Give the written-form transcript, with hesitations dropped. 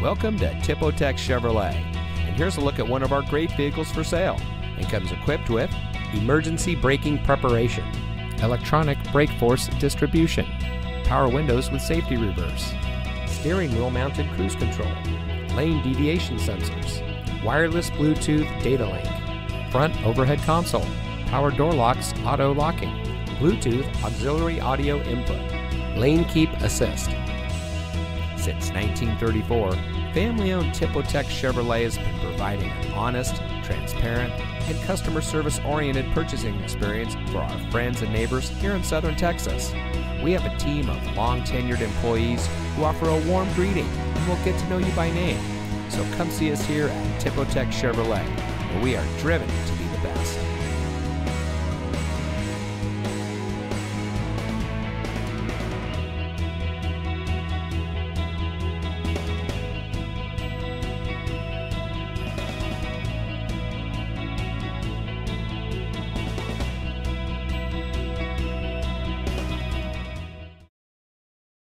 Welcome to Tipotex Chevrolet, and here's a look at one of our great vehicles for sale. It comes equipped with emergency braking preparation, electronic brake force distribution, power windows with safety reverse, steering wheel mounted cruise control, lane deviation sensors, wireless Bluetooth data link, front overhead console, power door locks auto locking, Bluetooth auxiliary audio input, lane keep assist. Since 1934, family-owned Tipotex Chevrolet has been providing an honest, transparent, and customer service-oriented purchasing experience for our friends and neighbors here in Southern Texas. We have a team of long-tenured employees who offer a warm greeting and will get to know you by name. So come see us here at Tipotex Chevrolet, where we are driven to be the best.